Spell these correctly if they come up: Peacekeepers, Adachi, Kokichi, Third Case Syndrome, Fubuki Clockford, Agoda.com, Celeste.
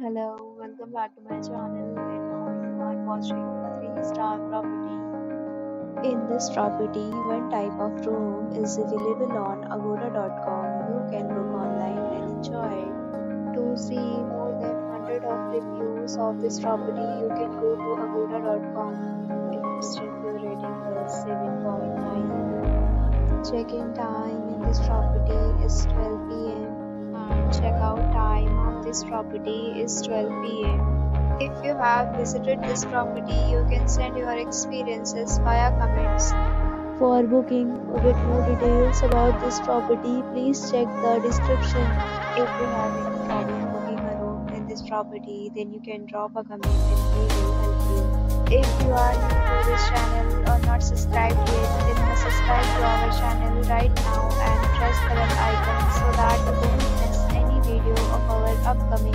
Hello, welcome back to my channel. Right now you are watching a 3-star property. In this property, one type of room is available on Agoda.com. You can book online and enjoy. To see more than 100 of reviews of this property, you can go to Agoda.com. Its review rating was 7.9. Check-in time in this property is 12 p.m. and check-out time of this property is 12 p.m. If you have visited this property, you can send your experiences via comments. For booking or get more details about this property, please check the description. If you have any problem booking a room in this property, then you can drop a comment and we will help you. If you are new to this channel or not subscribed yet, then you must subscribe to our channel right now and press the bell icon so that you don't miss any video of our upcoming